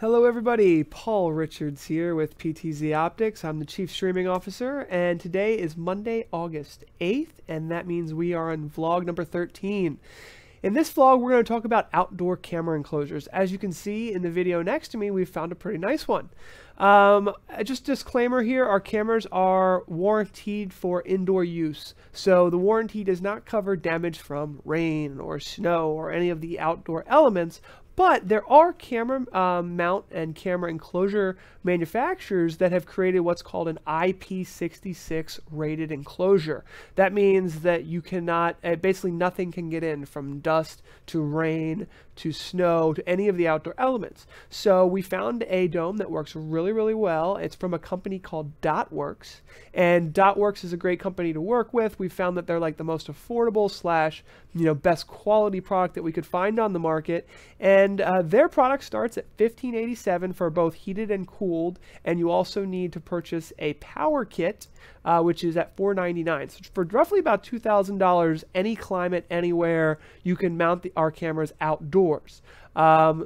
Hello everybody, Paul Richards here with PTZ Optics. I'm the Chief Streaming Officer, and today is Monday, August 8th, and that means we are on vlog number 13. In this vlog, we're going to talk about outdoor camera enclosures. As you can see in the video next to me, we've found a pretty nice one. Just disclaimer here, our cameras are warranted for indoor use, so the warranty does not cover damage from rain or snow or any of the outdoor elements, but there are camera mount and camera enclosure manufacturers that have created what's called an IP66 rated enclosure. That means that you cannot, basically nothing can get in, from dust to rain to snow to any of the outdoor elements. So we found a dome that works really well. It's from a company called Dotworkz, and Dotworkz is a great company to work with. We found that they're like the most affordable slash, you know, best quality product that we could find on the market. And their product starts at $15.87 for both heated and cooled, and you also need to purchase a power kit, which is at $4.99. So for roughly about $2,000, any climate, anywhere, you can mount our cameras outdoors.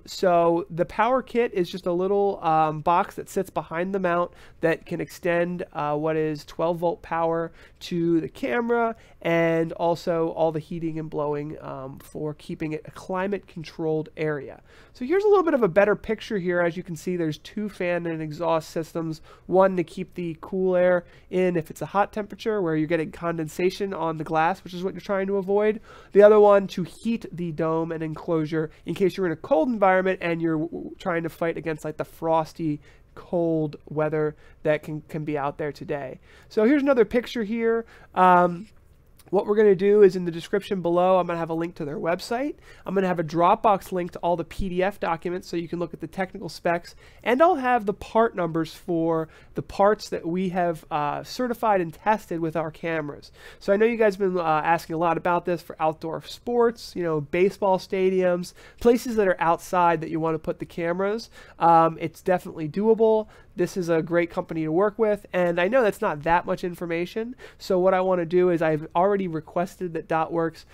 So the power kit is just a little box that sits behind the mount that can extend what is 12-volt power to the camera, and also all the heating and blowing for keeping it a climate-controlled area. So here's a little bit of a better picture here. As you can see, there's two fan and exhaust systems, one to keep the cool air in if it's a hot temperature where you're getting condensation on the glass, which is what you're trying to avoid. The other one to heat the dome and enclosure in case you're in a cold environment and you're trying to fight against like the frosty cold weather that can be out there today. So here's another picture here. What we're going to do is in the description below, I'm going to have a link to their website. I'm going to have a Dropbox link to all the PDF documents so you can look at the technical specs. And I'll have the part numbers for the parts that we have certified and tested with our cameras. So I know you guys have been asking a lot about this for outdoor sports, you know, baseball stadiums, places that are outside that you want to put the cameras. It's definitely doable. This is a great company to work with, and I know that's not that much information. So what I want to do is I've already requested that Dotworkz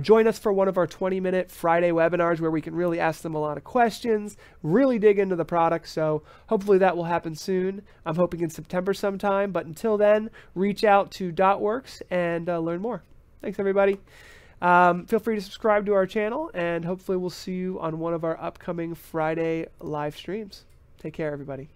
join us for one of our 20-minute Friday webinars where we can really ask them a lot of questions, really dig into the product. So hopefully that will happen soon. I'm hoping in September sometime, but until then, reach out to Dotworkz and learn more. Thanks, everybody. Feel free to subscribe to our channel, and hopefully we'll see you on one of our upcoming Friday live streams. Take care, everybody.